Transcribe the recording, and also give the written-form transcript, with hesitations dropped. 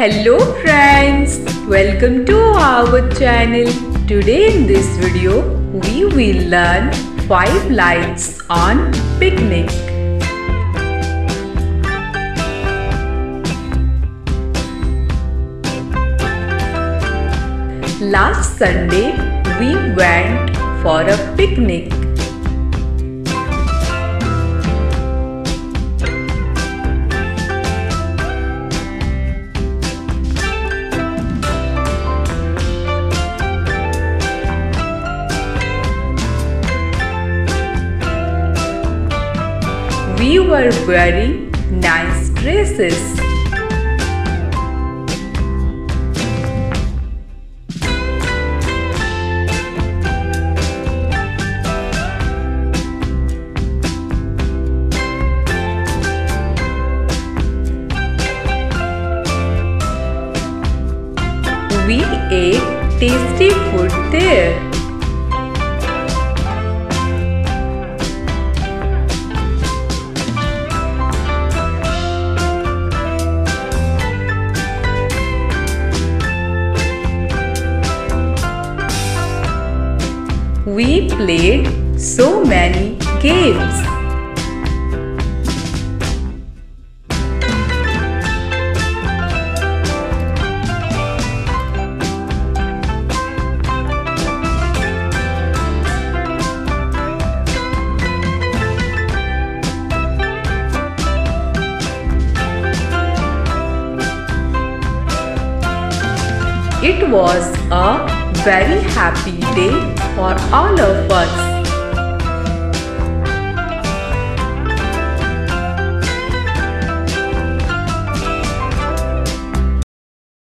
Hello friends, welcome to our channel. Today in this video we will learn 5 lights on picnic. Last Sunday we went for a picnic. We were wearing nice dresses. We ate tasty food there. We played so many games. It was a very happy day for all of us.